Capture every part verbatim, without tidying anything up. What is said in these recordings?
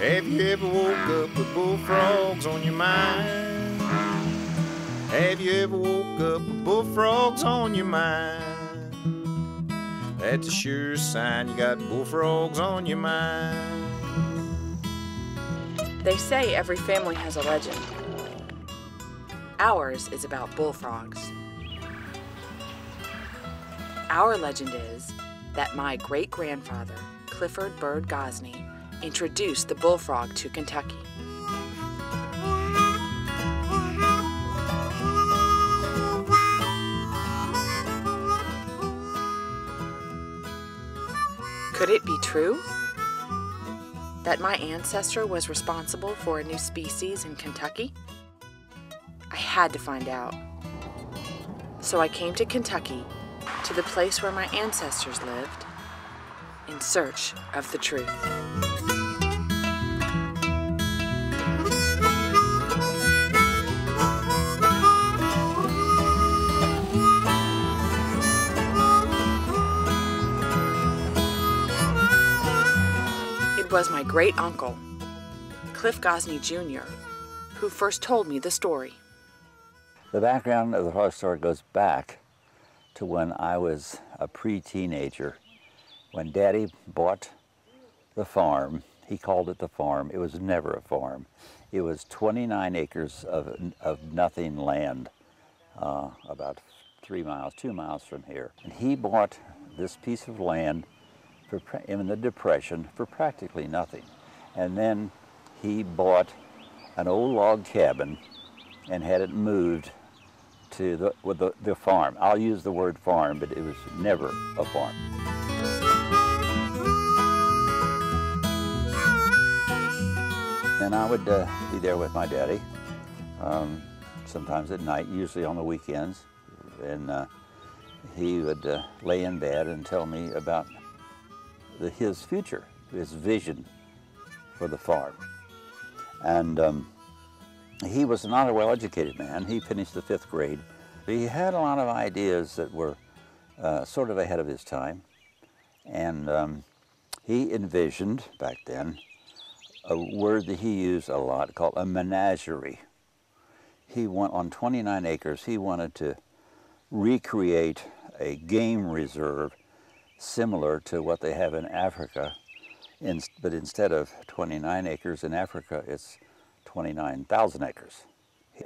Have you ever woke up with bullfrogs on your mind? Have you ever woke up with bullfrogs on your mind? That's a sure sign you got bullfrogs on your mind. They say every family has a legend. Ours is about bullfrogs. Our legend is that my great-grandfather, Clifford Bird Gosney, introduced the bullfrog to Kentucky. Could it be true that my ancestor was responsible for a new species in Kentucky? I had to find out. So I came to Kentucky, to the place where my ancestors lived, in search of the truth. It was my great uncle, Cliff Gosney Junior, who first told me the story. The background of the horror story goes back to when I was a pre-teenager, when Daddy bought the farm. He called it the farm. It was never a farm. It was twenty-nine acres of, of nothing land, uh, about three miles, two miles from here. And he bought this piece of land for, in the Depression, for practically nothing. And then he bought an old log cabin and had it moved to the, with the, the farm. I'll use the word farm, but it was never a farm. And I would uh, be there with my daddy, um, sometimes at night, usually on the weekends. And uh, he would uh, lay in bed and tell me about the, his future, his vision for the farm. And um, he was not a well-educated man. He finished the fifth grade. He had a lot of ideas that were uh, sort of ahead of his time. And um, he envisioned, back then, a word that he used a lot called a menagerie. He went on twenty-nine acres. He wanted to recreate a game reserve similar to what they have in Africa. In, but instead of twenty-nine acres in Africa, it's twenty-nine thousand acres.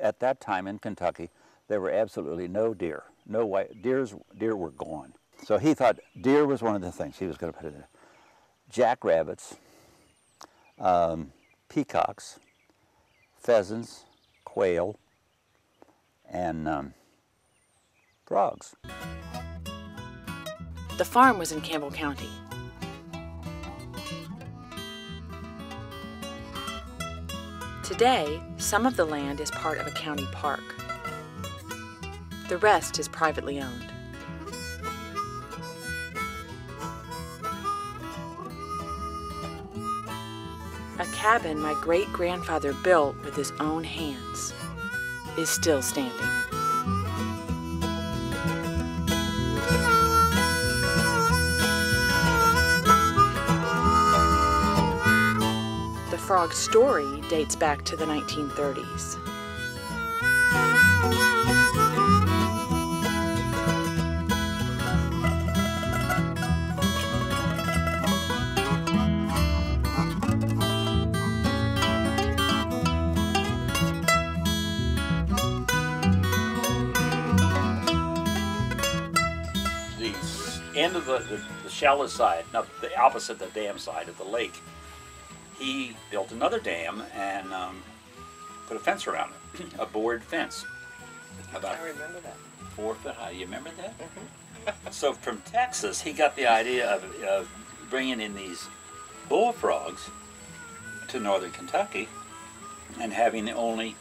At that time in Kentucky, there were absolutely no deer. No white deers, deer were gone. So he thought deer was one of the things he was going to put in there. Jackrabbits, um, peacocks, pheasants, quail, and um, frogs. The farm was in Campbell County. Today, some of the land is part of a county park. The rest is privately owned. A cabin my great-grandfather built with his own hands is still standing. The frog's story dates back to the nineteen thirties. The end of the, the, the shallow side, not the opposite, the dam side of the lake, he built another dam and um, put a fence around it, a board fence. About I remember that. Four foot high. You remember that? Mm-hmm. So from Texas, he got the idea of, of bringing in these bullfrogs to northern Kentucky and having the only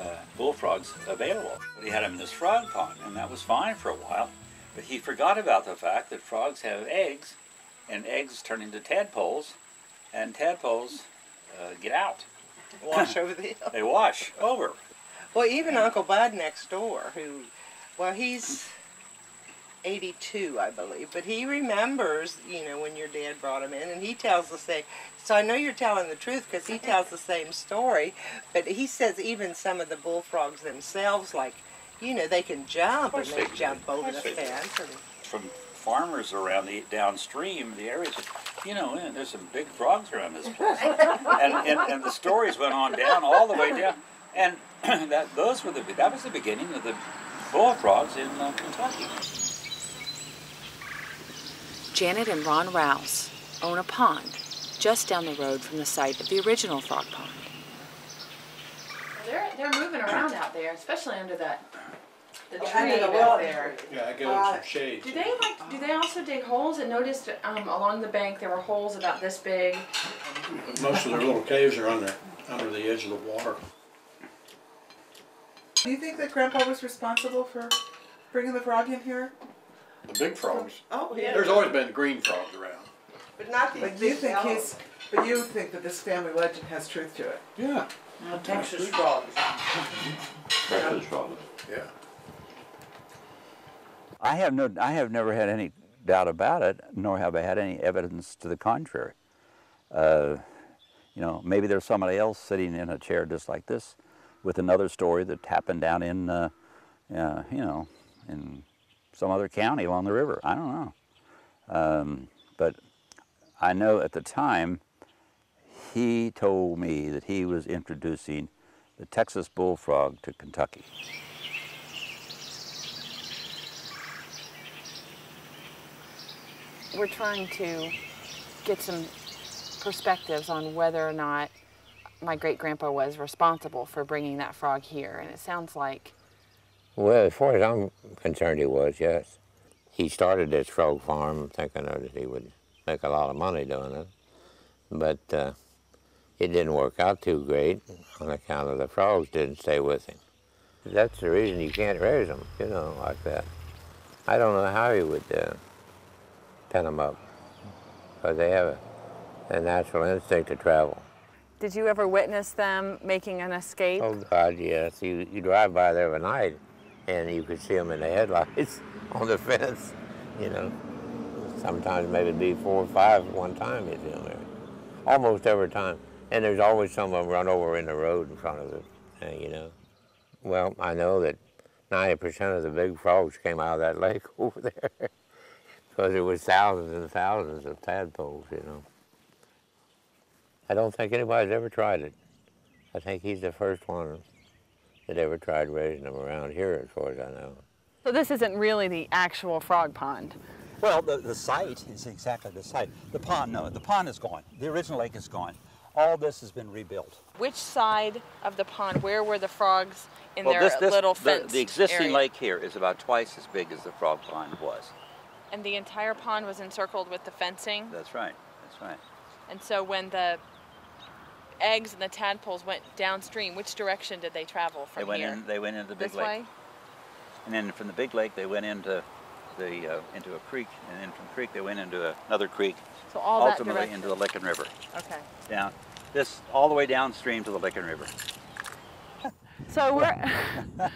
uh, bullfrogs available. But he had them in this frog pond, and that was fine for a while. But he forgot about the fact that frogs have eggs, and eggs turn into tadpoles. And tadpoles uh, get out. Wash over the hill. They wash over. Well, even Uncle Bud next door, who, well, he's eighty-two, I believe. But he remembers, you know, when your dad brought him in, and he tells the same. So I know you're telling the truth, because he tells the same story. But he says even some of the bullfrogs themselves, like, you know, they can jump, and they, they jump over the fence. And from farmers around the downstream, the areas, you know, man, there's some big frogs around this place. and, and and the stories went on down, all the way down. And that those were the that was the beginning of the bullfrogs in uh, Kentucky. Janet and Ron Rouse own a pond just down the road from the site of the original frog pond. They're they're moving around out there, especially under that the tree out there. Yeah, I get uh, some shade. Do they like? Do they also dig holes? I noticed um, along the bank there were holes about this big. Most of their little caves are under under the edge of the water. Do you think that Grandpa was responsible for bringing the frog in here? The big frogs. Oh, yeah. There's always been green frogs around. But not these. But you think he's? But you think that this family legend has truth to it? Yeah. No, Texas frogs. Texas frogs. Yeah. I have no. I have never had any doubt about it, nor have I had any evidence to the contrary. Uh, you know, maybe there's somebody else sitting in a chair just like this, with another story that happened down in, uh, uh, you know, in some other county along the river. I don't know. Um, but I know at the time, he told me that he was introducing the Texas bullfrog to Kentucky. We're trying to get some perspectives on whether or not my great-grandpa was responsible for bringing that frog here, and it sounds like... Well, as far as I'm concerned, he was, yes. He started this frog farm thinking that he would make a lot of money doing it, but uh, it didn't work out too great on account of the frogs didn't stay with him. That's the reason you can't raise them, you know, like that. I don't know how he would uh, pen them up, because they have a, a natural instinct to travel. Did you ever witness them making an escape? Oh, God, yes. You, you drive by there every night, and you could see them in the headlights on the fence, you know. Sometimes maybe be four or five at one time you see them there. Almost every time. And there's always some of them run over in the road in front of the, you know. Well, I know that ninety percent of the big frogs came out of that lake over there because there was thousands and thousands of tadpoles, you know. I don't think anybody's ever tried it. I think he's the first one that ever tried raising them around here, as far as I know. So this isn't really the actual frog pond? Well, the, the site is exactly the site. The pond, no, the pond is gone. The original lake is gone. All this has been rebuilt. Which side of the pond, where were the frogs in well, their this, this, little fenced the, the existing area? Lake here is about twice as big as the frog pond was. And the entire pond was encircled with the fencing? That's right, that's right. And so when the eggs and the tadpoles went downstream, which direction did they travel from they went here? In, they went into the big this lake. Way? And then from the big lake, they went into the uh, into a creek, and then from the creek, they went into another creek. So all ultimately that direction. Into the Licking River. Okay. Down this all the way downstream to the Licking River. So we're.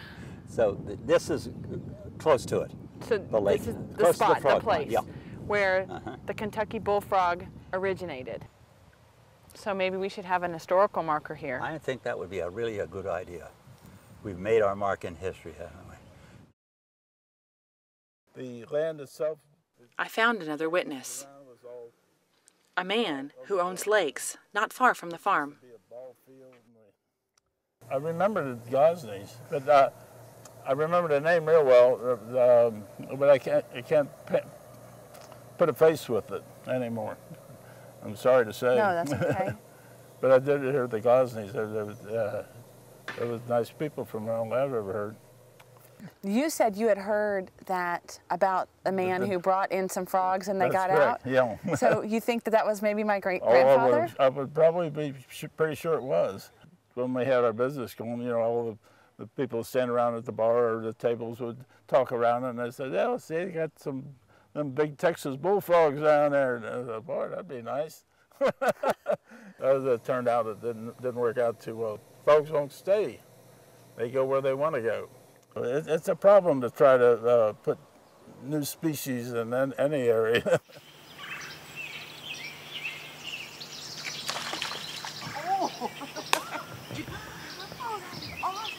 So th this is close to it. So the lake. This is the close spot, to the, the place, yeah. Where uh-huh. the Kentucky bullfrog originated. So maybe we should have an historical marker here. I think that would be a really a good idea. We've made our mark in history, haven't we? The land itself... I found another witness. A man who owns lakes not far from the farm. I remember the Gosneys, but uh, I remember the name real well, um, but I can't, I can't put a face with it anymore. I'm sorry to say. No, that's okay. But I did hear the Gosneys. There, there, was, uh, there was nice people from around I've ever heard. You said you had heard that about a man the, the, who brought in some frogs and they got correct. Out? Yeah. So you think that that was maybe my great-grandfather? Oh, I, I would probably be pretty sure it was. When we had our business going, you know, all the, the people standing around at the bar or the tables would talk around and they said, oh, see, they got some... them big Texas bullfrogs down there. And I thought, boy, that'd be nice. As it turned out, it didn't, didn't work out too well. Frogs won't stay. They go where they want to go. It, it's a problem to try to uh, put new species in any area. Oh. Oh, that is awesome.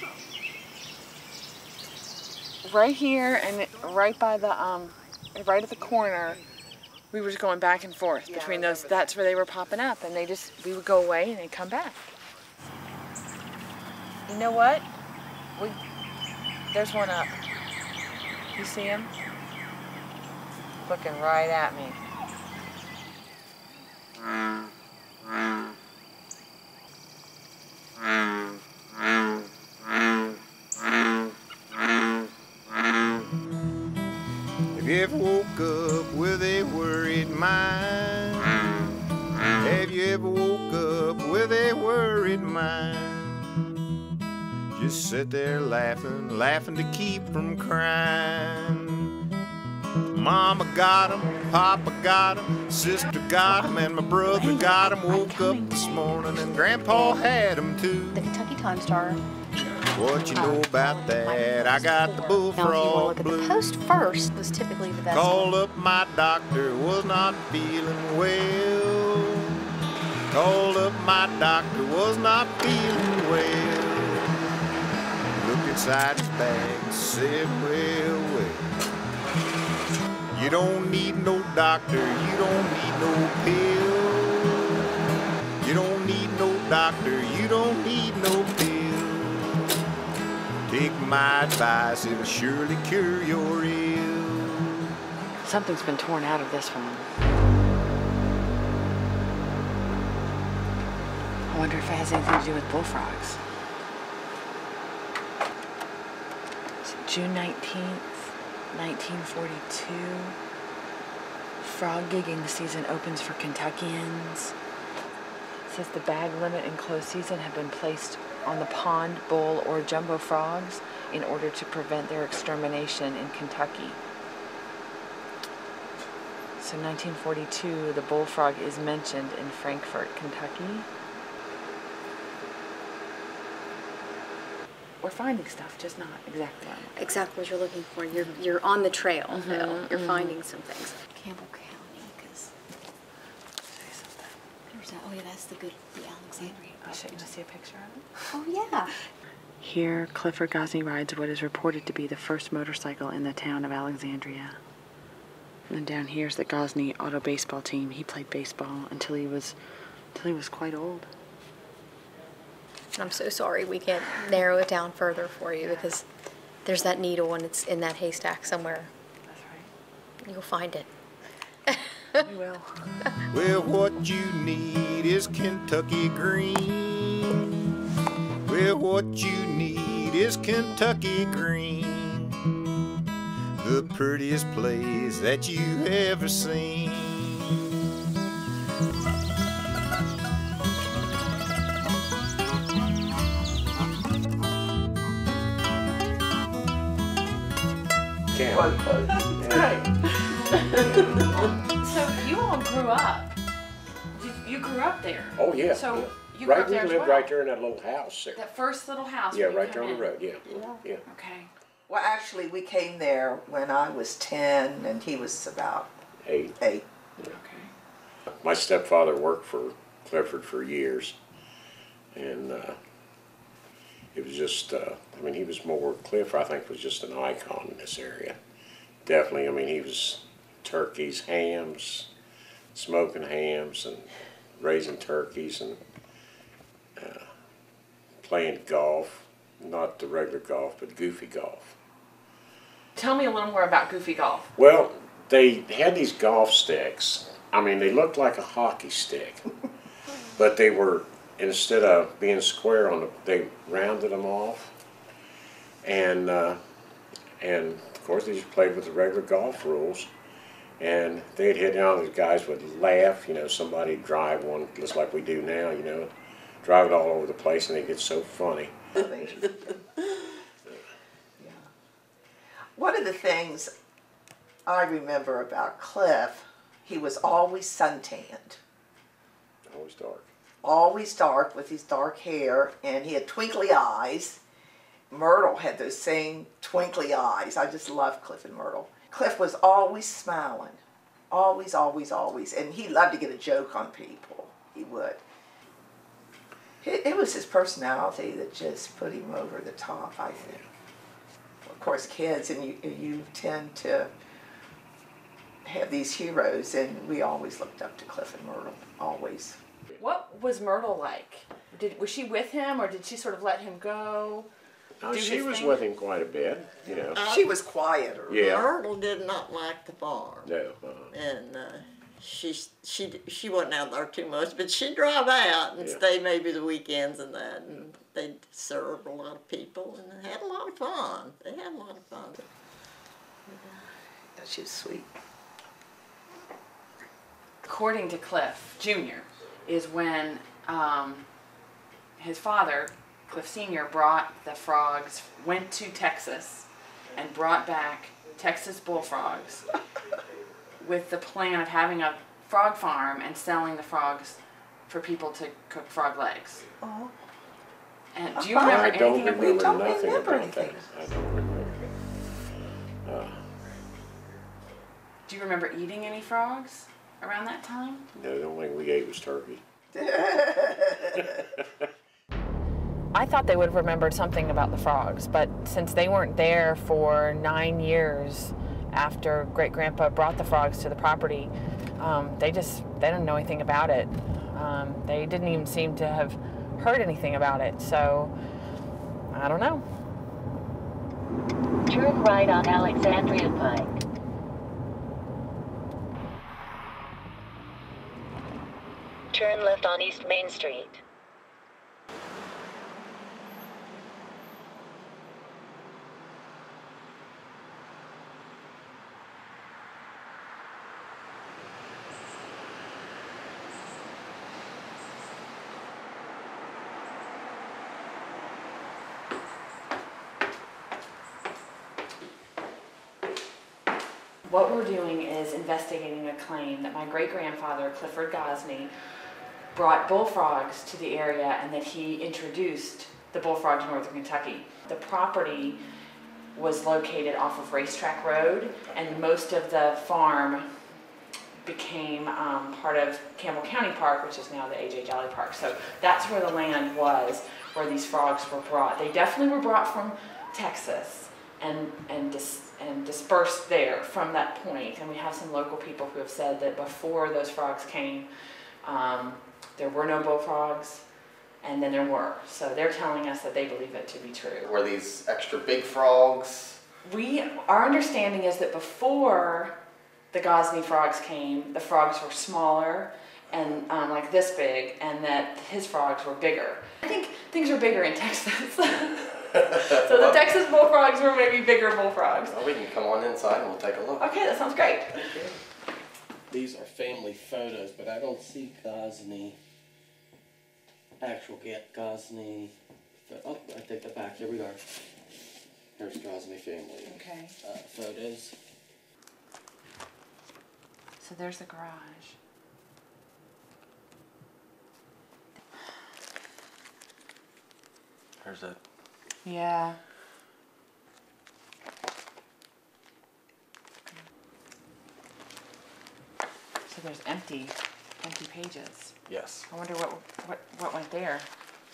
Right here and right by the, um, right at the corner, we were just going back and forth between those. That's where they were popping up, and they just, we would go away and they'd come back. You know what? We, there's one up. You see him? Looking right at me. Have you ever woke up with a worried mind? Have you ever woke up with a worried mind? Just sit there laughing, laughing to keep from crying. Mama got him, Papa got him, sister got him, and my brother got him. Woke up this morning and Grandpa had him too. The Kentucky Times Star. What you know about that? I got the bullfrog blues. Now, if you want to look at the Post first, was typically the best. Called up my doctor, was not feeling well. Called up my doctor, was not feeling well. Inside his bag, said, well, well. You don't need no doctor, you don't need no pill. You don't need no doctor, you don't need no pill. Take my advice, it'll surely cure your ill. Something's been torn out of this one. I wonder if it has anything to do with bullfrogs. June nineteenth, nineteen forty-two, frog gigging season opens for Kentuckians. It says the bag limit and close season have been placed on the pond, bull, or jumbo frogs in order to prevent their extermination in Kentucky. So nineteen forty-two, the bullfrog is mentioned in Frankfort, Kentucky. We're finding stuff, just not exactly exactly what you're looking for. You're you're on the trail, mm-hmm, though. You're mm-hmm. finding some things. Campbell County, because there's that. Oh yeah, that's the good the Alexandria. Oh, should you want to see a picture of it? Oh yeah. Here, Clifford Gosney rides what is reported to be the first motorcycle in the town of Alexandria. And then down here is the Gosney Auto Baseball team. He played baseball until he was until he was quite old. I'm so sorry we can't narrow it down further for you because there's that needle and it's in that haystack somewhere. That's right. You'll find it. You will. Well, what you need is Kentucky green. Well, what you need is Kentucky green. The prettiest place that you've ever seen. So you all grew up. You grew up there. Oh yeah. So yeah. you grew right, up there. We lived well. right there in that little house there. That first little house. Yeah, right there on the road. Yeah. yeah. Yeah. Okay. Well, actually, we came there when I was ten, and he was about eight. Eight. Yeah. Okay. My stepfather worked for Clifford for years, and uh, it was just. Uh, I mean, he was more Clifford. I think was just an icon in this area. Definitely. I mean, he was turkeys, hams, smoking hams, and raising turkeys, and uh, playing golf. Not the regular golf, but goofy golf. Tell me a little more about goofy golf. Well, they had these golf sticks. I mean, they looked like a hockey stick, but they were, instead of being square on the, they rounded them off, and uh, and. Of course, they just played with the regular golf rules, and they'd hit down. These guys would laugh, you know. Somebody drive one just like we do now, you know, drive it all over the place, and it gets so funny. Yeah. One of the things I remember about Cliff, he was always suntanned. Always dark. Always dark with his dark hair, and he had twinkly eyes. Myrtle had those same twinkly eyes. I just love Cliff and Myrtle. Cliff was always smiling. Always, always, always. And he loved to get a joke on people. He would. It, it was his personality that just put him over the top, I think. Of course, kids, and you, you tend to have these heroes, and we always looked up to Cliff and Myrtle, always. What was Myrtle like? Did, was she with him, or did she sort of let him go? Oh, she was thing? with him quite a bit, you know. Uh, she was quieter. Yeah. Myrtle did not like the farm. No. Uh-huh. And uh, she she she wasn't out there too much, but she'd drive out and yeah. stay maybe the weekends and that. And they'd serve a lot of people and had a lot of fun. They had a lot of fun. Yeah, she was sweet. According to Cliff Junior is when um, his father, Cliff Senior, brought the frogs, went to Texas, and brought back Texas bullfrogs with the plan of having a frog farm and selling the frogs for people to cook frog legs. Oh. And do you remember I anything? Don't remember we don't nothing remember about anything. That. I don't remember. Uh, do you remember eating any frogs around that time? No, the only thing we ate was turkey. I thought they would have remembered something about the frogs, but since they weren't there for nine years after Great-Grandpa brought the frogs to the property, um, they just, they didn't know anything about it. Um, they didn't even seem to have heard anything about it, so I don't know. Turn right on Alexandria Pike. Turn left on East Main Street. What we're doing is investigating a claim that my great-grandfather, Clifford Gosney, brought bullfrogs to the area and that he introduced the bullfrog to northern Kentucky. The property was located off of Racetrack Road, and most of the farm became um, part of Campbell County Park, which is now the A J Jolly Park. So that's where the land was, where these frogs were brought. They definitely were brought from Texas and, and dis and dispersed there from that point. And we have some local people who have said that before those frogs came, um, there were no bullfrogs, and then there were. So they're telling us that they believe it to be true. Were these extra big frogs? We, our understanding is that before the Gosney frogs came, the frogs were smaller and um, like this big, and that his frogs were bigger. I think things are bigger in Texas. So the Texas bullfrogs were maybe bigger bullfrogs. Well, we can come on inside and we'll take a look. Okay, that sounds great. These are family photos, but I don't see Gosney, actual get Gosney. Oh, I take that back. Here we are. Here's Gosney family. Okay. Uh, photos. So there's the garage. There's a. Yeah. So there's empty, empty pages. Yes. I wonder what what what went there.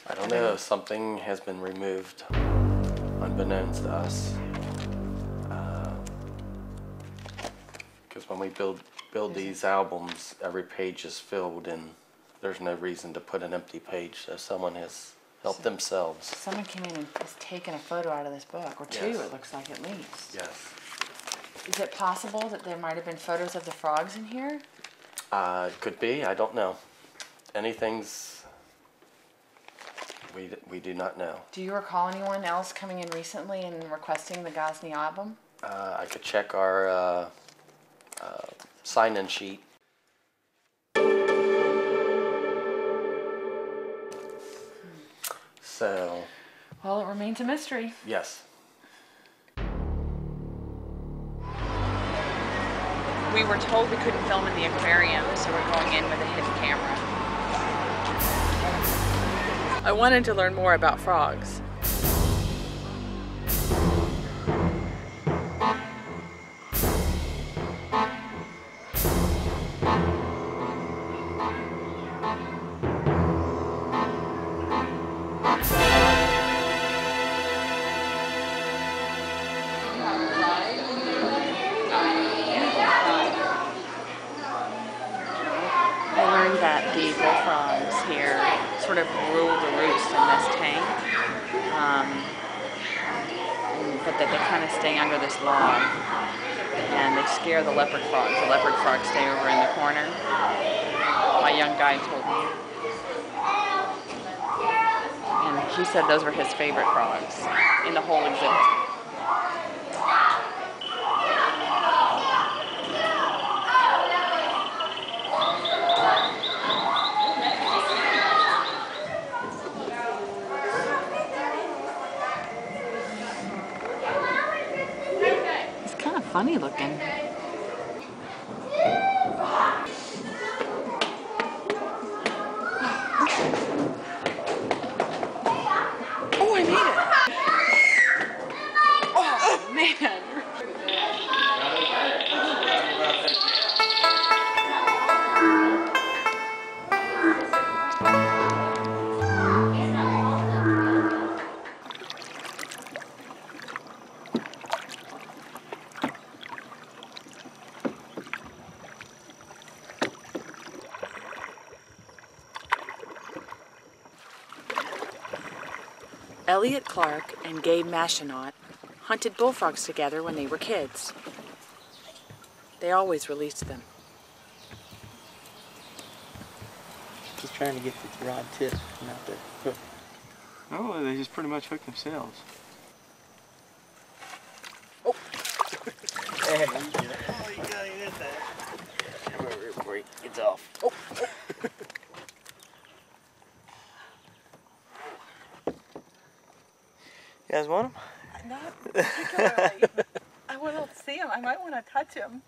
I don't know. Something has been removed, unbeknownst to us. Because uh, when we build build these albums, every page is filled, and there's no reason to put an empty page. So someone has. Help so themselves. Someone came in and has taken a photo out of this book, or two, yes. It looks like, at least. Yes. Is it possible that there might have been photos of the frogs in here? Uh, could be. I don't know. Anything's... We, we do not know. Do you recall anyone else coming in recently and requesting the Gosney album? Uh, I could check our uh, uh, sign-in sheet. So, well, it remains a mystery. Yes. We were told we couldn't film in the aquarium, so we're going in with a hidden camera. I wanted to learn more about frogs. sort of rule the roost in this tank, um, but that they kind of stay under this log, and they scare the leopard frogs. The leopard frogs stay over in the corner, my young guy told me. And he said those were his favorite frogs in the whole exhibit. Funny looking. Oh, I made it. Oh, man. Elliot Clark and Gabe Machinot hunted bullfrogs together when they were kids. They always released them. Just trying to get the rod tip, not the hook. Oh, they just pretty much hooked themselves. Oh! There you go. Oh, you got it at that. Remember it before he gets off. Oh! Oh. You guys want him? Not particularly. I want to see him. I might want to touch him,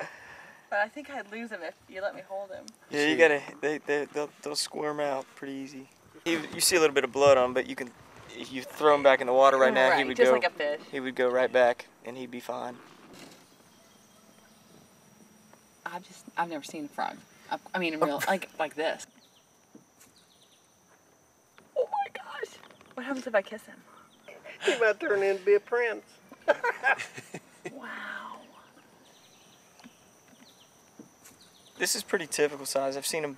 but I think I'd lose him if you let me hold him. Yeah, you gotta. They they they'll, they'll squirm out pretty easy. You, you see a little bit of blood on him, but you can. If you throw him back in the water right now, right, he would just go. Just like a fish. He would go right back, and he'd be fine. I've just I've never seen a frog. I, I mean, in real like like this. Oh my gosh! What happens if I kiss him? He might turn in to be a prince. Wow. This is pretty typical size. I've seen them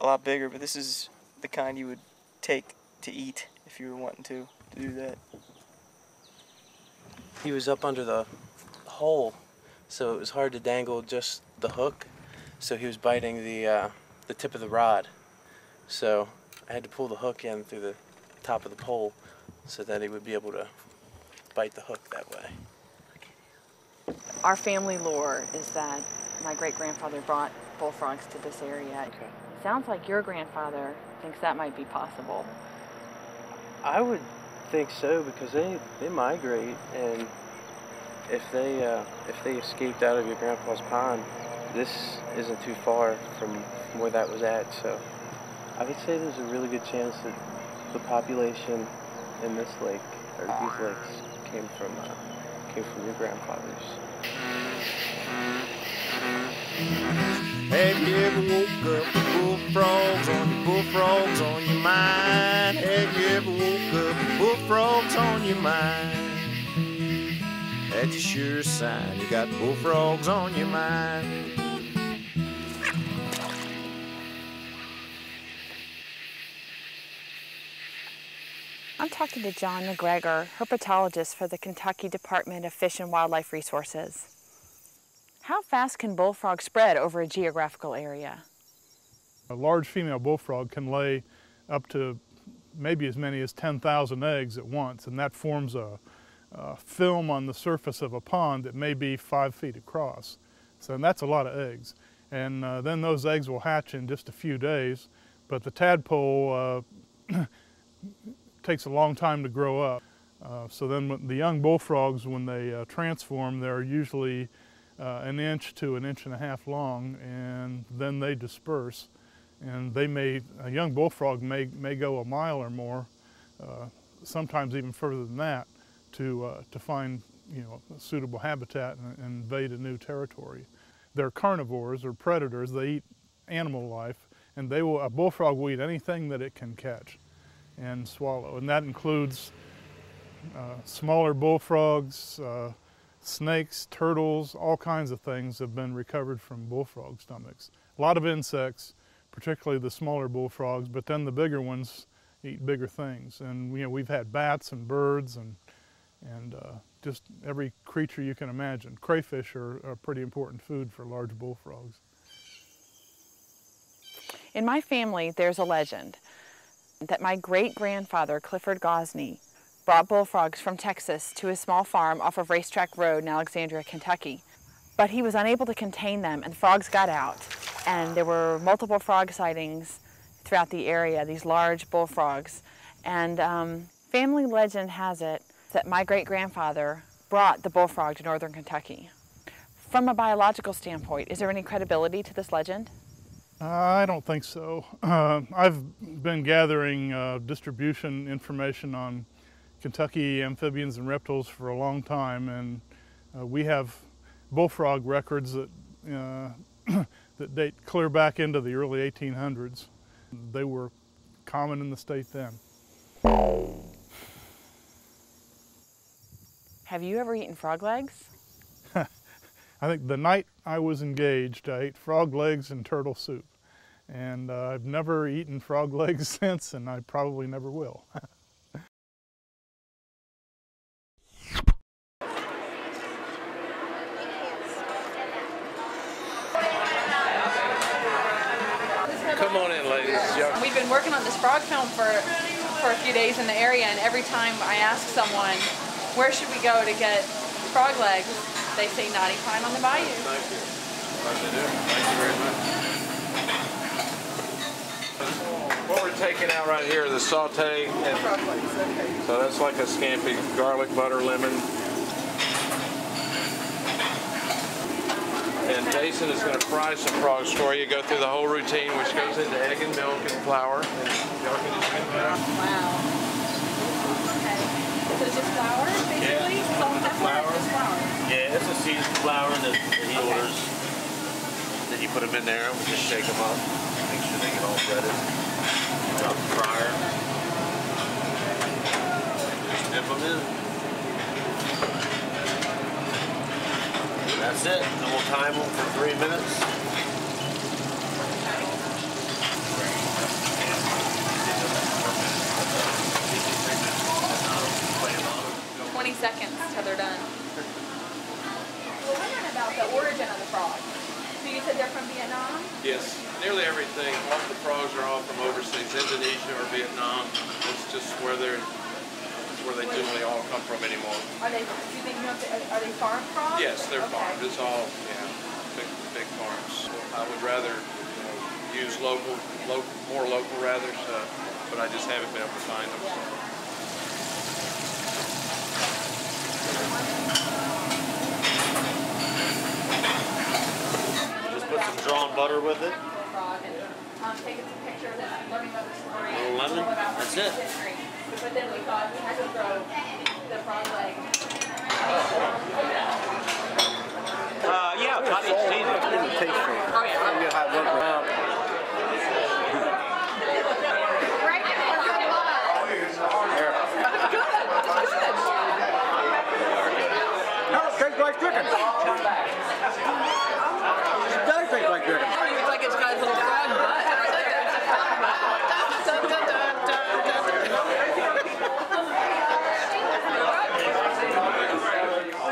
a lot bigger, but this is the kind you would take to eat if you were wanting to, to do that. He was up under the hole, so it was hard to dangle just the hook. So he was biting the, uh, the tip of the rod. So I had to pull the hook in through the top of the pole, so that he would be able to bite the hook that way. Our family lore is that my great-grandfather brought bullfrogs to this area. Okay. Sounds like your grandfather thinks that might be possible. I would think so, because they, they migrate, and if they, uh, if they escaped out of your grandpa's pond, this isn't too far from where that was at, so I would say there's a really good chance that the population in this lake, or these lakes, came from uh, came from your grandfathers. Have you ever woke up with bullfrogs on your bullfrogs on your mind? Have you ever woke up with bullfrogs on your mind? That's a sure sign you got bullfrogs on your mind. I'm talking to John McGregor, herpetologist for the Kentucky Department of Fish and Wildlife Resources. How fast can bullfrogs spread over a geographical area? A large female bullfrog can lay up to maybe as many as ten thousand eggs at once, and that forms a, a film on the surface of a pond that may be five feet across. So and that's a lot of eggs. And uh, then those eggs will hatch in just a few days, but the tadpole uh, takes a long time to grow up. Uh, so then the young bullfrogs, when they uh, transform, they're usually uh, an inch to an inch and a half long, and then they disperse. And they may, a young bullfrog may, may go a mile or more, uh, sometimes even further than that, to, uh, to find, you know, a suitable habitat and, and invade a new territory. They're carnivores or predators. They eat animal life, and they will, a bullfrog will eat anything that it can catch and swallow, and that includes uh, smaller bullfrogs, uh, snakes, turtles, all kinds of things have been recovered from bullfrog stomachs. A lot of insects, particularly the smaller bullfrogs, but then the bigger ones, eat bigger things. And you know, we've had bats and birds and and uh, just every creature you can imagine. Crayfish are a pretty important food for large bullfrogs. In my family, there's a legend that my great-grandfather, Clifford Gosney, brought bullfrogs from Texas to his small farm off of Racetrack Road in Alexandria, Kentucky. But he was unable to contain them, and frogs got out. And there were multiple frog sightings throughout the area, these large bullfrogs. And um, family legend has it that my great-grandfather brought the bullfrog to northern Kentucky. From a biological standpoint, is there any credibility to this legend? Uh, I don't think so. Uh, I've been gathering uh, distribution information on Kentucky amphibians and reptiles for a long time, and uh, we have bullfrog records that, uh, that date clear back into the early eighteen hundreds. They were common in the state then. Have you ever eaten frog legs? I think the night I was engaged, I ate frog legs and turtle soup. And uh, I've never eaten frog legs since, and I probably never will. Come on in, ladies. We've been working on this frog film for, for a few days in the area, and every time I ask someone, where should we go to get frog legs? They say Naughty Pine on the Bayou. Thank you. Glad to do it. Thank you very much. What we're taking out right here is the saute. And frog legs, okay. So that's like a scampi, garlic, butter, lemon. And Jason is going to fry some frogs for you. Go through the whole routine, which goes into egg and milk and flour. And y'all can just get that out. Wow. So just flour, basically? Yeah, so that's flour. Just flour. Yeah, it's a seasoned flour that he orders. Okay. Then you put them in there and we just shake them up. Make sure they get all breaded. Drop the fryer. Just dip them in. That's it. Then we'll time them for three minutes. twenty seconds till they're done. We're wondering about the origin of the frog. So you said they're from Vietnam? Yes. Nearly everything. All the frogs are all from overseas, Indonesia or Vietnam. It's just where they're, where they generally all come from anymore. Are they? Do they know? Are they farm frogs? Yes, they're okay. farmed. It's all yeah, big, big farms. I would rather you know, use local, local, more local rather. So, but I just haven't been able to find them. Yeah. So. Just put some drawn butter with it. A little lemon. That's it. But then we thought we had to throw the frog leg. Uh, yeah, cottage cheese. Oh yeah. Like chicken. It does taste like chicken. It's like it's got a little frog butt.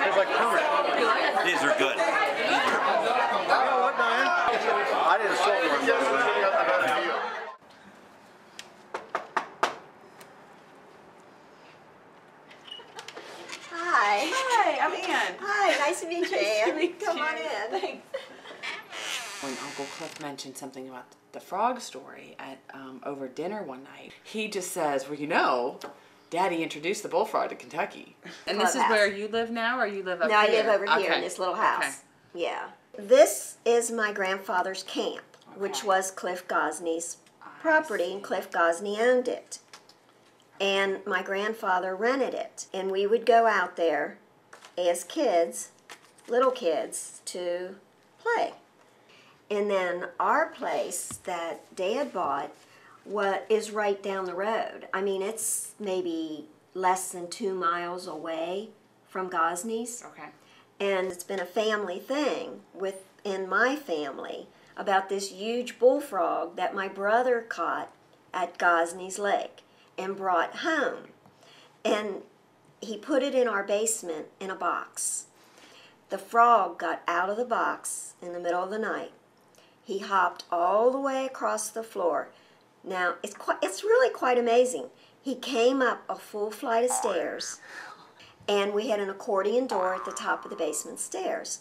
It's like currant. These are good. I don't know what, Diane. I didn't sell one, by the way. Nice to meet you, Anne. Come on in. Thanks. When Uncle Cliff mentioned something about the frog story at um, over dinner one night, he just says, well, you know, Daddy introduced the bullfrog to Kentucky. And Club this is house. Where you live now, or you live up now here? No, I live over okay. here in this little house. Okay. Yeah. This is my grandfather's camp, okay. which was Cliff Gosney's property, and Cliff Gosney owned it. And my grandfather rented it, and we would go out there as kids, little kids, to play. And then our place that Dad bought what is right down the road. I mean, it's maybe less than two miles away from Gosney's. Okay. And it's been a family thing within my family about this huge bullfrog that my brother caught at Gosney's Lake. and brought home. And he put it in our basement in a box. The frog got out of the box in the middle of the night. He hopped all the way across the floor. Now, it's, quite, it's really quite amazing. He came up a full flight of stairs, and we had an accordion door at the top of the basement stairs.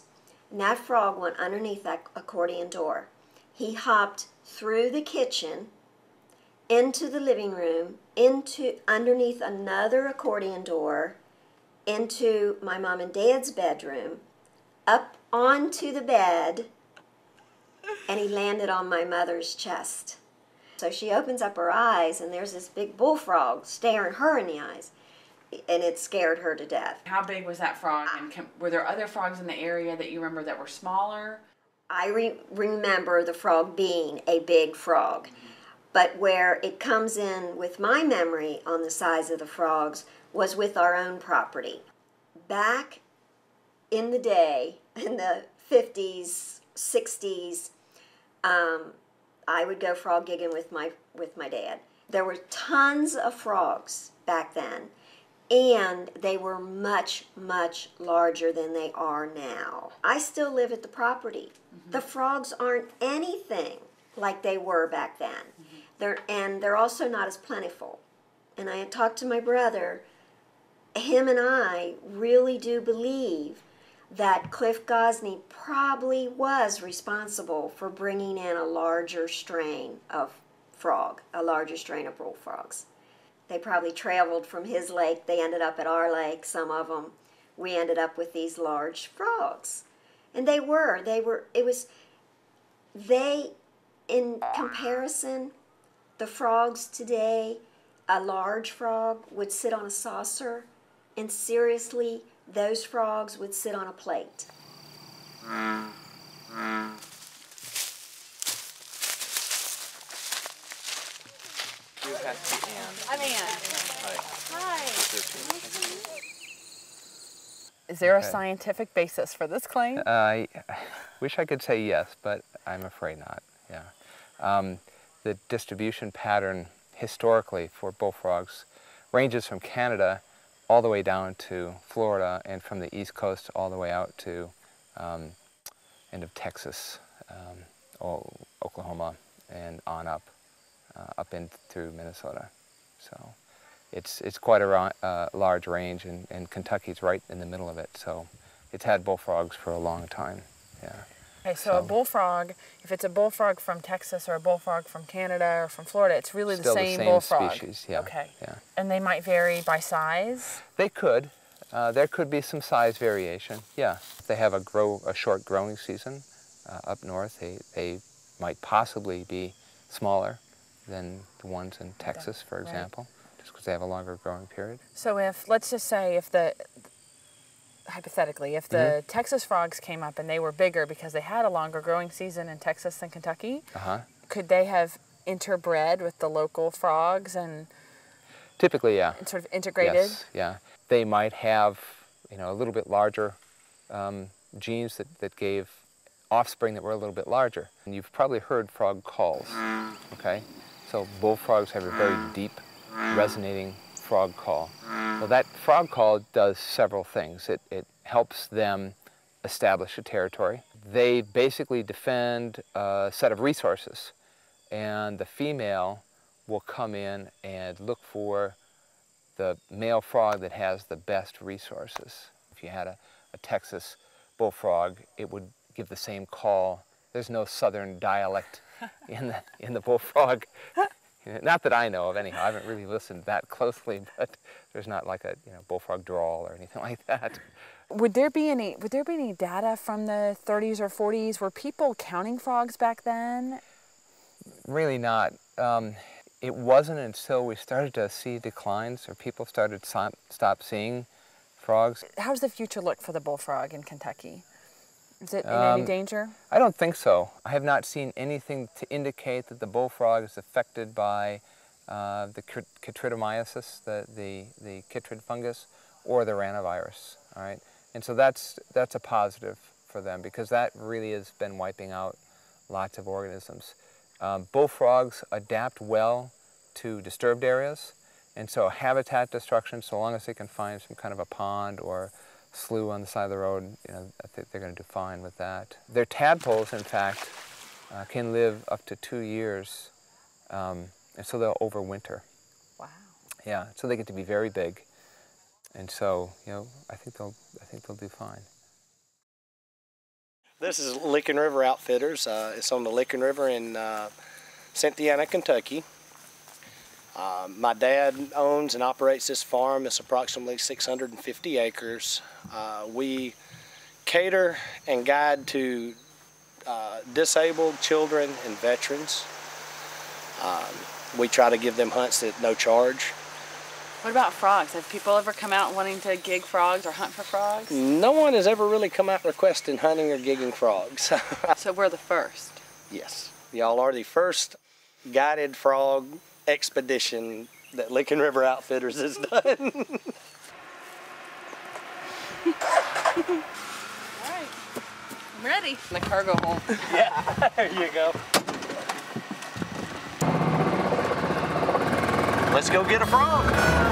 And that frog went underneath that accordion door. He hopped through the kitchen, into the living room, into underneath another accordion door, into my mom and dad's bedroom, up onto the bed, and he landed on my mother's chest. So she opens up her eyes, and there's this big bullfrog staring her in the eyes, and it scared her to death. How big was that frog? And were there other frogs in the area that you remember that were smaller? I re remember the frog being a big frog, but where it comes in with my memory on the size of the frogs was with our own property. Back in the day, in the fifties, sixties, um, I would go frog gigging with my, with my dad. There were tons of frogs back then, and they were much, much larger than they are now. I still live at the property. Mm-hmm. The frogs aren't anything like they were back then. Mm-hmm. They're, and they're also not as plentiful. And I had talked to my brother. Him and I really do believe that Cliff Gosney probably was responsible for bringing in a larger strain of frog, a larger strain of bullfrogs. They probably traveled from his lake. They ended up at our lake, some of them. We ended up with these large frogs. And they were, they were, it was, they, in comparison, the frogs today, a large frog would sit on a saucer, and seriously, those frogs would sit on a plate. You have to be Ann. I'm Ann. Hi. Hi. Is there a scientific basis for this claim? Uh, I wish I could say yes, but I'm afraid not. Yeah. Um, the distribution pattern historically for bullfrogs ranges from Canada all the way down to Florida, and from the East Coast all the way out to um, end of Texas, um, or Oklahoma, and on up, uh, up in through Minnesota. So it's it's quite a uh, large range, and, and Kentucky's right in the middle of it. So it's had bullfrogs for a long time. Yeah. Okay, so, so a bullfrog, if it's a bullfrog from Texas or a bullfrog from Canada or from Florida, it's really the same, the same bullfrog species. Yeah. Okay. Yeah. And they might vary by size? They could. Uh, there could be some size variation, yeah. They have a, grow, a short growing season uh, up north. They, they might possibly be smaller than the ones in Texas, for example, right, just because they have a longer growing period. So if, let's just say if the, hypothetically, if the mm-hmm. Texas frogs came up and they were bigger because they had a longer growing season in Texas than Kentucky, uh-huh. could they have interbred with the local frogs and... Typically, yeah. And sort of integrated? Yes, yeah. They might have, you know, a little bit larger um, genes that, that gave offspring that were a little bit larger. And you've probably heard frog calls, okay? So bullfrogs have a very deep, resonating frog call. Well, that frog call does several things. It, it helps them establish a territory. They basically defend a set of resources, and the female will come in and look for the male frog that has the best resources. If you had a, a Texas bullfrog, it would give the same call. There's no southern dialect in the, in the bullfrog. Not that I know of, anyhow. I haven't really listened that closely, but there's not like a you know bullfrog drawl or anything like that. Would there be any would there be any data from the thirties or forties? Were people counting frogs back then? Really not. Um, It wasn't until we started to see declines, or people started to stop seeing frogs. How's the future look for the bullfrog in Kentucky? Is it in um, any danger? I don't think so. I have not seen anything to indicate that the bullfrog is affected by uh, the chytridiomycosis, the, the, the chytrid fungus, or the ranavirus, all right? And so that's, that's a positive for them, because that really has been wiping out lots of organisms. Um, bullfrogs adapt well to disturbed areas, And so habitat destruction, so long as they can find some kind of a pond or slough on the side of the road, you know, I think they're going to do fine with that. Their tadpoles, in fact, uh, can live up to two years, um, and so they'll overwinter. Wow. Yeah, so they get to be very big, and so, you know, I think they'll, I think they'll do fine. This is Licking River Outfitters. Uh, it's on the Licking River in uh, Cynthiana, Kentucky. Uh, my dad owns and operates this farm. It's approximately six hundred fifty acres. Uh, we cater and guide to uh, disabled children and veterans. Um, we try to give them hunts at no charge. What about frogs? Have people ever come out wanting to gig frogs or hunt for frogs? No one has ever really come out requesting hunting or gigging frogs. So we're the first? Yes. Y'all are the first guided frog expedition that Licking River Outfitters has done. All right, I'm ready. Make her go home. Yeah, there you go. Let's go get a frog.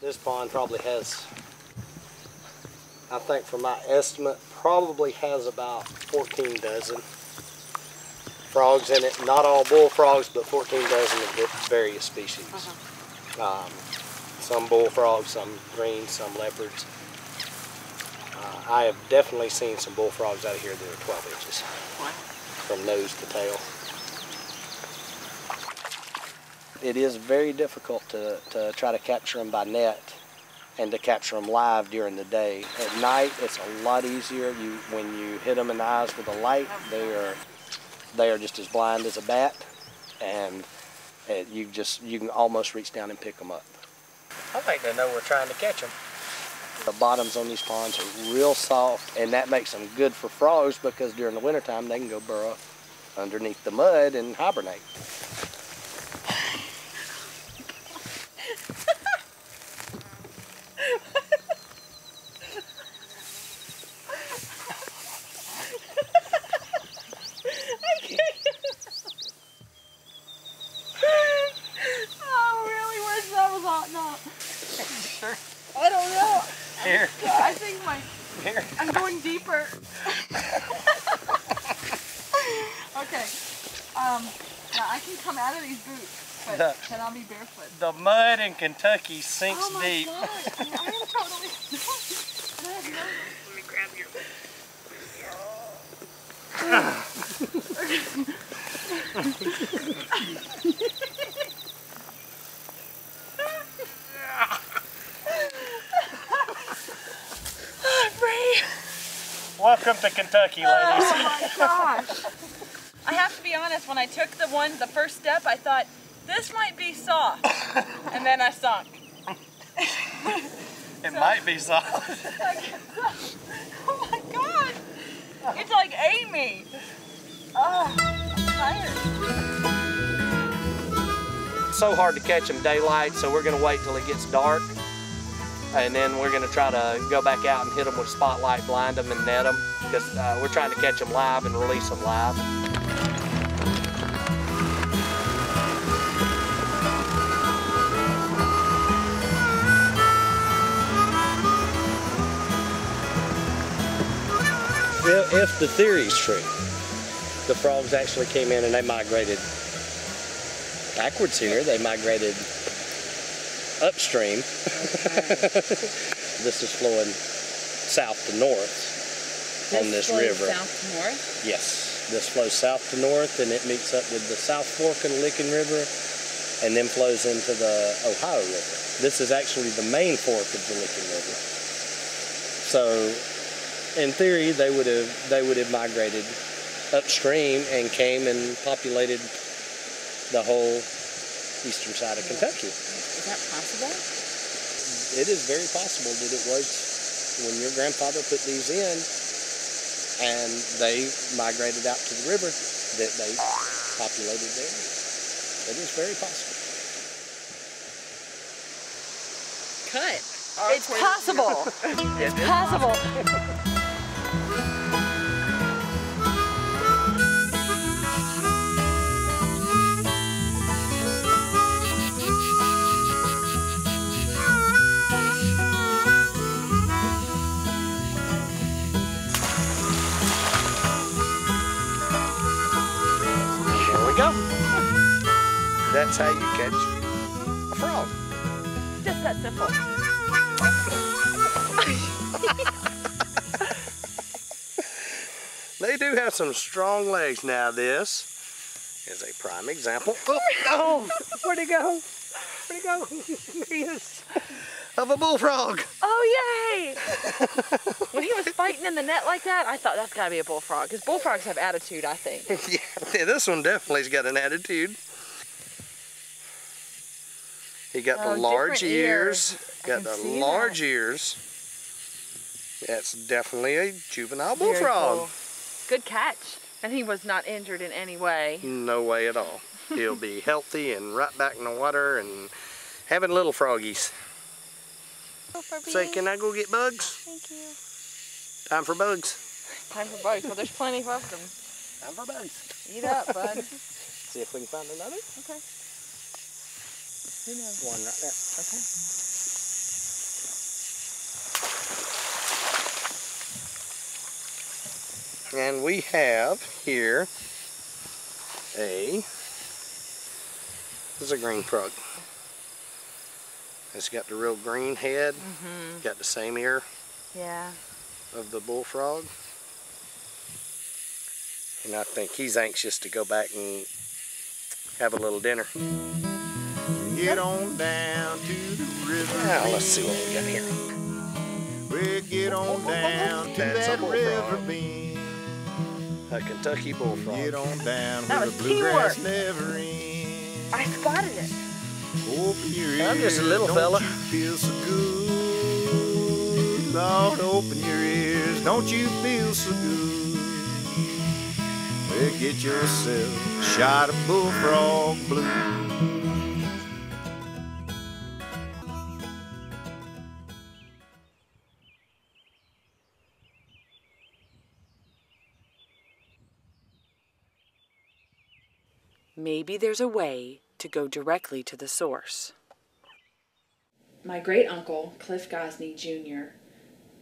This pond probably has, I think from my estimate, probably has about fourteen dozen frogs in it. Not all bullfrogs, but fourteen dozen of various species. Uh-huh. um, some bullfrogs, some greens, some leopards. Uh, I have definitely seen some bullfrogs out of here that are twelve inches. What? From nose to tail. It is very difficult to, to try to capture them by net and to capture them live during the day. At night, it's a lot easier. You, when you hit them in the eyes with a light, they are they are just as blind as a bat, and it, you just you can almost reach down and pick them up. I think they know we're trying to catch them. The bottoms on these ponds are real soft, and that makes them good for frogs because during the wintertime they can go burrow underneath the mud and hibernate. The mud in Kentucky sinks oh my deep. God. I am totally. Let me grab your. Welcome to Kentucky, ladies. Oh my gosh! I have to be honest. When I took the one, the first step, I thought, this might be soft, and then I sunk. It so, might be soft. Like, oh my God! It's like Amy. Oh, I'm tired. It's so hard to catch them daylight, so we're gonna wait till it gets dark, and then we're gonna try to go back out and hit them with spotlight, blind them, and net them, because uh, we're trying to catch them live and release them live. If the theory is true, the frogs actually came in and they migrated backwards here. They migrated upstream. This is flowing south to north this on this river. South to north? Yes. This flows south to north, and it meets up with the South Fork of the Licking River and then flows into the Ohio River. This is actually the main fork of the Licking River. So, in theory, they would have they would have migrated upstream and came and populated the whole eastern side of Kentucky. Is that possible? It is very possible that it was when your grandfather put these in. and they migrated out to the river, that they populated the area. It is very possible. Cut. Uh, it's possible. It's possible. That's how you catch a frog. Just that simple. They do have some strong legs now. This is a prime example. Oh, oh where'd he go? Where'd he go? There he is. Of a bullfrog. Oh, yay! When he was fighting in the net like that, I thought that's gotta be a bullfrog. Because bullfrogs have attitude, I think. Yeah, this one definitely's got an attitude. He got oh, the large ears. ears. Got the large that. ears. That's definitely a juvenile Very bullfrog. Cool. Good catch. And he was not injured in any way. No way at all. He'll be healthy and right back in the water and having little froggies. Say, can I go get bugs? Thank you. Time for bugs. Time for bugs. Well, there's plenty of them. Time for bugs. Eat up, bud. See if we can find another. Okay. Who knows? One right there. Okay. And we have here a, this is a green frog. It's got the real green head. Mm-hmm. Got the same ear yeah. of the bullfrog. And I think he's anxious to go back and have a little dinner. Get on down to the river. Now, let's see what we got here. We'll get on down to that river bend. A Kentucky bullfrog. Get on down where the bluegrass never ends. I spotted it. Open your ears. I'm just a little fella. Don't you feel so good? Lord, open your ears. Don't you feel so good? Well, get yourself a shot of bullfrog blue. Maybe there's a way to go directly to the source. My great-uncle, Cliff Gosney Junior,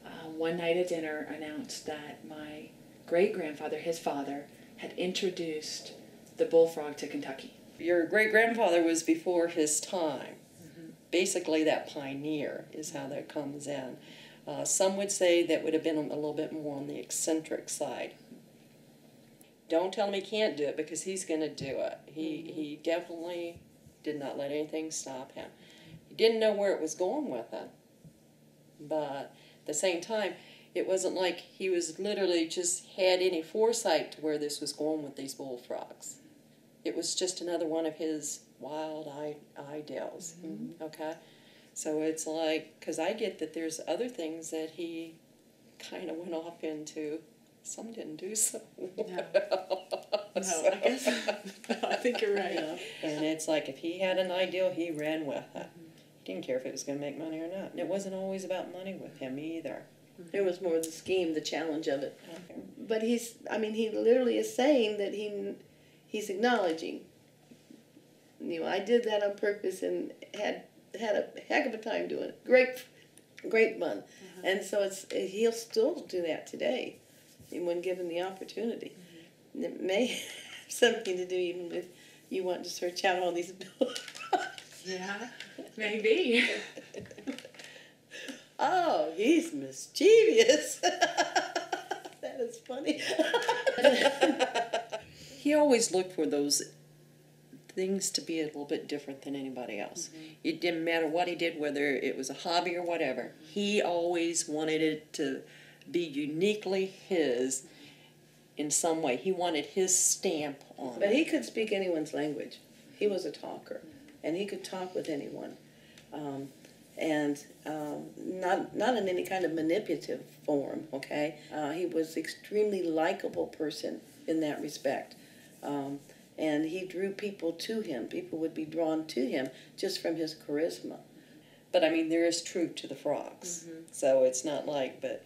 uh, one night at dinner announced that my great-grandfather, his father, had introduced the bullfrog to Kentucky. Your great-grandfather was before his time. Mm-hmm. Basically, that pioneer is how that comes in. Uh, some would say that would have been a little bit more on the eccentric side. Don't tell him he can't do it, because he's going to do it. He, mm-hmm. he definitely did not let anything stop him. He didn't know where it was going with it. But at the same time, it wasn't like he was literally just had any foresight to where this was going with these bullfrogs. It was just another one of his wild ideals. Mm-hmm. Okay? So it's like, because I get that there's other things that he kind of went off into. Some didn't do so well. No, no, I guess. I think you're right. Yeah. And it's like if he had an ideal, he ran with it. Mm-hmm. He didn't care if it was going to make money or not. And it wasn't always about money with him either. Mm-hmm. It was more the scheme, the challenge of it. Okay. But he's, I mean, he literally is saying that he, he's acknowledging, you know, I did that on purpose and had had a heck of a time doing it. Great, great fun. Mm-hmm. And so it's he'll still do that today. When given the opportunity. Mm-hmm. It may have something to do even with you want to search out all these bullfrogs. Yeah, maybe. Oh, he's mischievous. That is funny. He always looked for those things to be a little bit different than anybody else. Mm-hmm. It didn't matter what he did, whether it was a hobby or whatever. He always wanted it to be uniquely his in some way. He wanted his stamp on it. But he could speak anyone's language. He was a talker, and he could talk with anyone. Um, and uh, not not in any kind of manipulative form, okay? Uh, he was an extremely likable person in that respect. Um, and he drew people to him. People would be drawn to him just from his charisma. But, I mean, there is truth to the frogs. Mm-hmm. So it's not like, but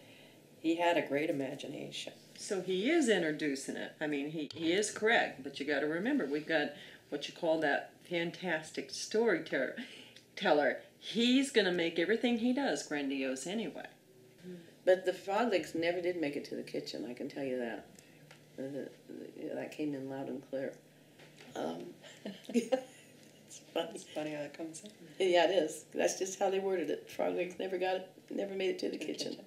he had a great imagination. So he is introducing it. I mean, he, he is correct, but you got to remember, we've got what you call that fantastic storyteller. Teller. He's going to make everything he does grandiose anyway. But the frog legs never did make it to the kitchen, I can tell you that. The, the, that came in loud and clear. Um, it's funny. It's funny how that comes in. Yeah, it is. That's just how they worded it. Frog legs never got it, never made it to the, the kitchen. kitchen.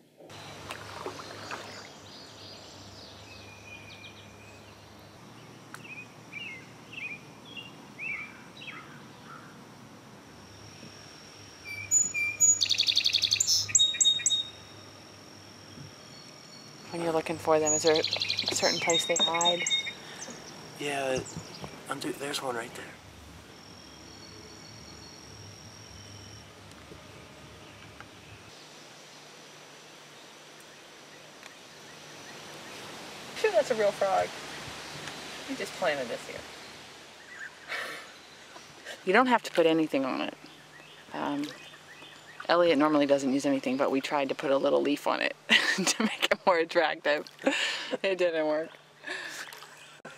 When you're looking for them, is there a certain place they hide? Yeah, undo, there's one right there. Sure, that's a real frog. You just planted this here. You don't have to put anything on it. Um, Elliot normally doesn't use anything, but we tried to put a little leaf on it to make it more attractive. It didn't work.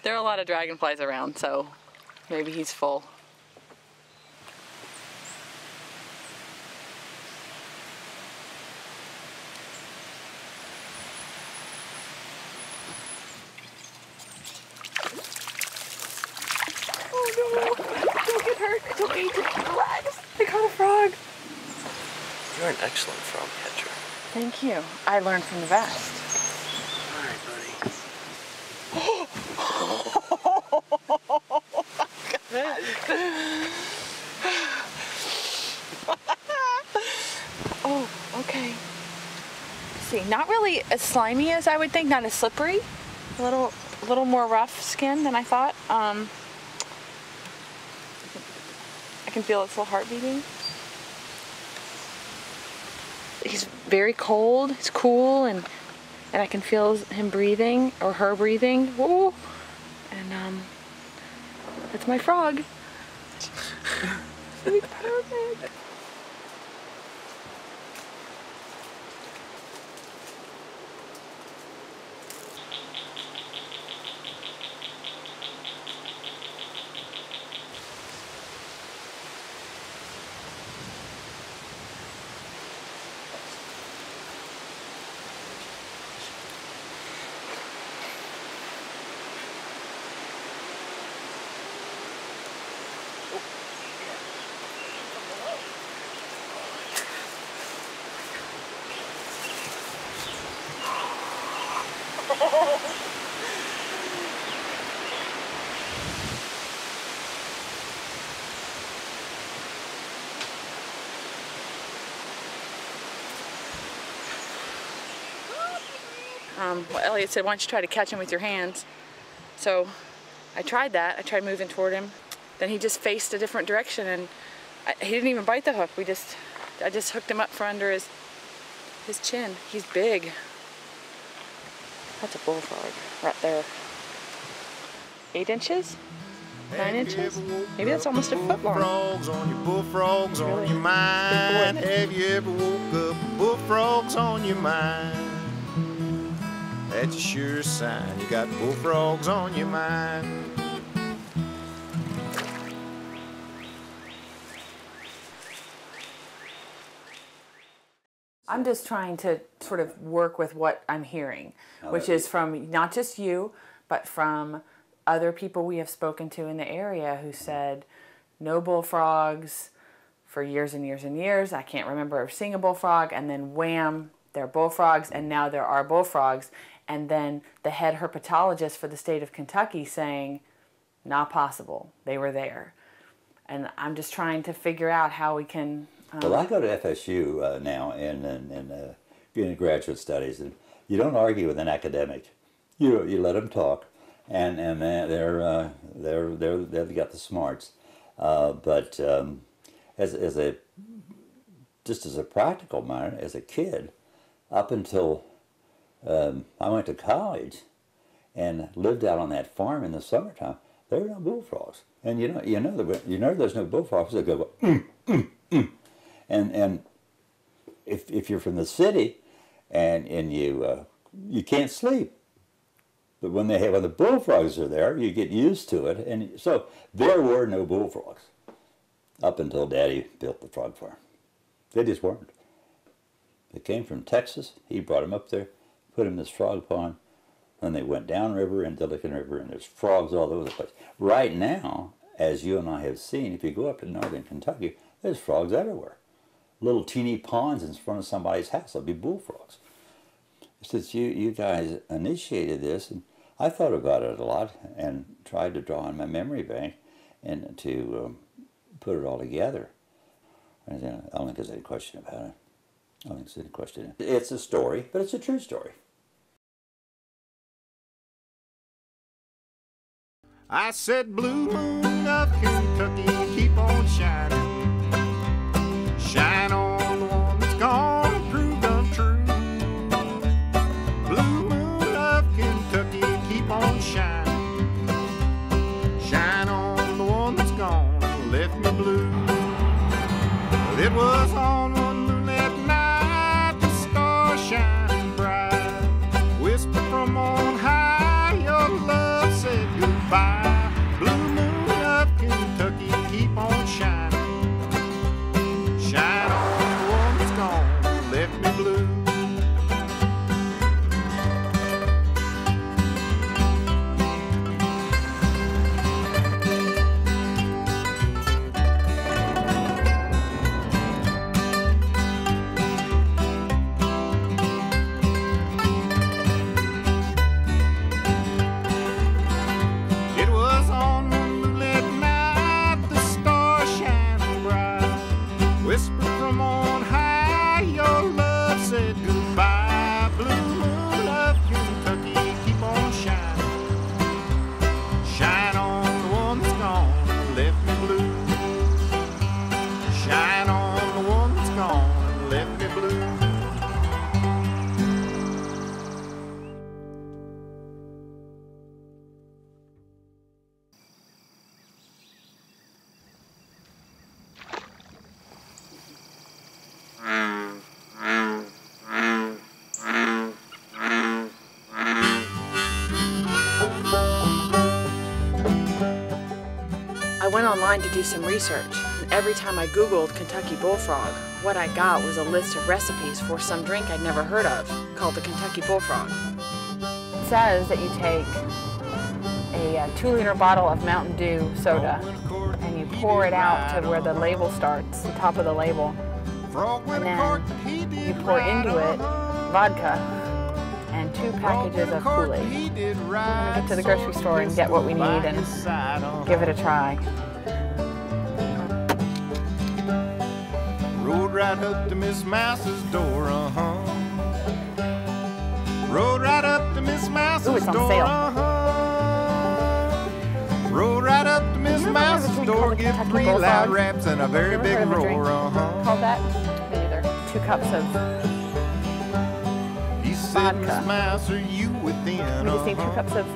There are a lot of dragonflies around, so maybe he's full. Oh no! Don't get hurt! It's okay, just relax! I caught a frog! You're an excellent frog catcher. Thank you. I learned from the best. All right, buddy. Oh, oh, okay. Let's see, not really as slimy as I would think, not as slippery. A little, a little more rough skin than I thought. Um, I can feel its little heart beating. He's very cold, he's cool, and and I can feel him breathing, or her breathing. Woo! And um, that's my frog. He's perfect. Um, well, Elliot said, why don't you try to catch him with your hands? So I tried that. I tried moving toward him. Then he just faced a different direction, and I, he didn't even bite the hook. We just, I just hooked him up for under his, his chin. He's big. That's a bullfrog right there. Eight inches? Nine inches? Maybe that's almost a foot long. Bullfrogs on your bullfrogs on your mind. Have you ever woke up bullfrogs on your mind? That's a sure sign you got bullfrogs on your mind. I'm just trying to sort of work with what I'm hearing, which is from not just you, but from other people we have spoken to in the area who said, no bullfrogs for years and years and years. I can't remember ever seeing a bullfrog, and then wham, they're bullfrogs, and now there are bullfrogs. And then the head herpetologist for the state of Kentucky saying, not possible, they were there. And I'm just trying to figure out how we can... Um, well, I go to F S U uh, now, and, and, and uh, being in graduate studies, and you don't argue with an academic. You, you let them talk, and, and they're, uh, they're, they're, they've got the smarts. Uh, but um, as, as a just as a practical matter, as a kid, up until um, I went to college and lived out on that farm in the summertime, there were no bullfrogs. And you know, you know, there were, you know there's no bullfrogs. They go, mm, mm, mm. And and if if you're from the city, and and you uh, you can't sleep. But when they have when the bullfrogs are there, you get used to it. And so there were no bullfrogs up until Daddy built the frog farm. They just weren't. They came from Texas. He brought them up there, put them in this frog pond, and they went downriver into Licking River, and there's frogs all over the place. Right now, as you and I have seen, if you go up to northern Kentucky, there's frogs everywhere. Little teeny ponds in front of somebody's house, there'll be bullfrogs. Since you, you guys initiated this, and I thought about it a lot and tried to draw on my memory bank and to um, put it all together. I don't think there's any question about it. I don't think there's any question. It's a story, but it's a true story. I said, blue moon of Kentucky, keep on shining. Shine on the one that's gone and proved untrue. Blue moon of Kentucky, keep on shining. Shine on the one that's gone and left me blue. Well, it was on one moonlit night, the stars shining bright. Whisper from on high, your love said goodbye. To do some research, and every time I googled Kentucky bullfrog, what I got was a list of recipes for some drink I'd never heard of called the Kentucky bullfrog. It says that you take a two liter bottle of Mountain Dew soda and you pour it out to where the label starts, the top of the label, and then you pour into it vodka and two packages of Kool-Aid. We're gonna get to the grocery store and get what we need and give it a try. Rode right up to Miss Mouse's door, uh-huh. Rode right up to Miss Mouse's door, uh-huh. Rode right up to Miss Mouse's door, give three loud raps and a very big roar, uh-huh. Called that? Either. Two cups of vodka. He said, Miss Mouse, are you within, uh-huh. We just need two cups of,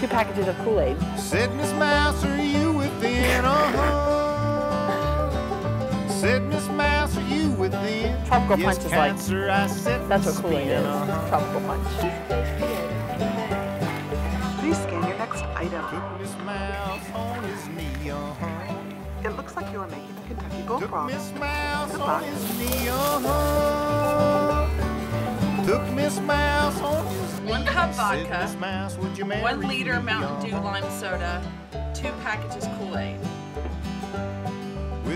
two packages of Kool-Aid. Said, Miss Mouse, are you within, uh-huh. Said, Miss Mouse, are you within? Tropical yes, punch is like, cancer, that's what Kool-Aid is, uh-huh. Tropical punch. Please scan your next item. Took Miss Mouse on his knee, uh-huh. It looks like you are making the Kentucky bullfrog. Took Miss Mouse Goodbye. on his knee, uh-huh. Took Miss Mouse on his knee. One cup vodka, Miss Mouse, would you marry one liter me, Mountain Dew uh-huh. lime soda, two packages Kool-Aid.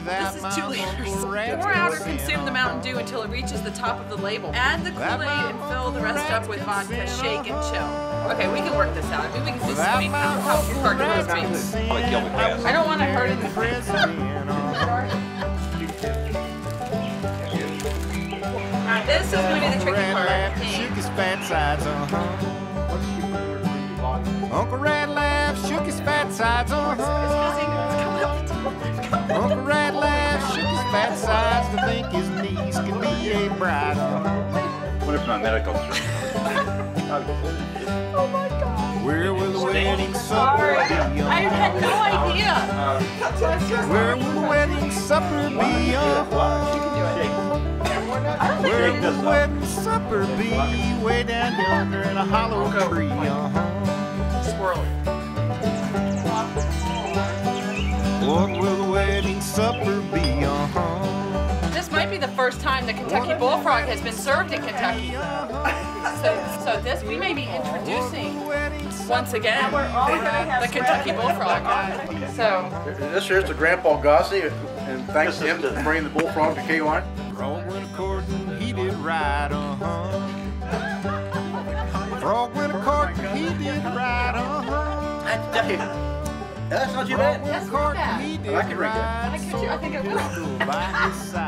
This is two liters. Pour out or consume the Mountain Dew until it reaches the top of the label. Add the Kool-Aid and fill the rest up with vodka. Shake and chill. Okay, we can work this out. I mean, we can do something on top of your hard. I don't want to hurt it. This is going to be the tricky part, I think. Uncle Red laughed, shook his fat sides on her. Uncle Red laughed, shook his fat sides to think his knees. ye bridle. What if my medical insurance? Oh my God. Where will the wedding supper be? I had no idea. Where will the wedding supper be? Where will the wedding supper be? Way down yonder in a hollow tree. Squirrel. What will the wedding supper be? Uh-huh. This might be the first time the Kentucky bullfrog has been served in Kentucky. So, so this we may be introducing once again the Kentucky bullfrog. So this here's the Grandpa Gosney, and thanks to him for bringing the bullfrog to K one. Frog went a courting, he did right, uh-huh. Frog went a courting, he did right, uh-huh. I tell you. That's not too bad. That's not bad. I can read that. I think it will.